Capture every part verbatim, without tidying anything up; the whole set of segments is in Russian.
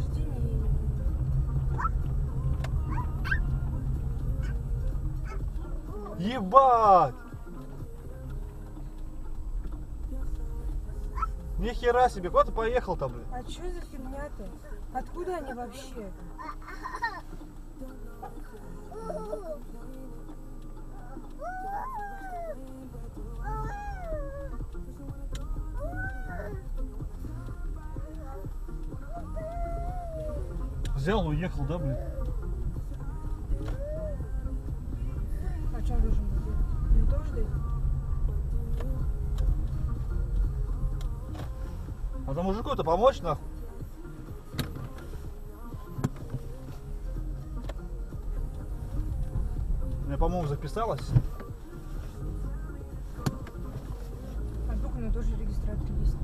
нахождении. Ебать! Нихера себе, куда ты поехал-то, блин? А что за фигня-то? Откуда они вообще? Взял, уехал, да, блин? А что он должен был делать? Блин, тоже дает? А то мужику-то помочь, нахуй? Я, по-моему, записалась. А вдруг у меня тоже регистратор есть?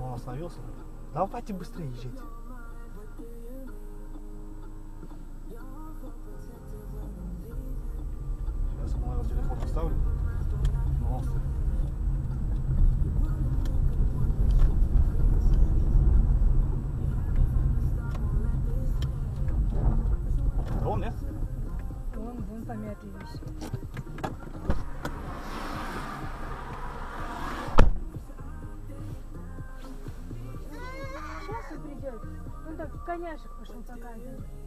Он остановился. Давайте быстрее езжайте. Сейчас я, наверное, телефон оставлю. Да он, нет? Он вон помятый висит. Коняшек пошел показывать.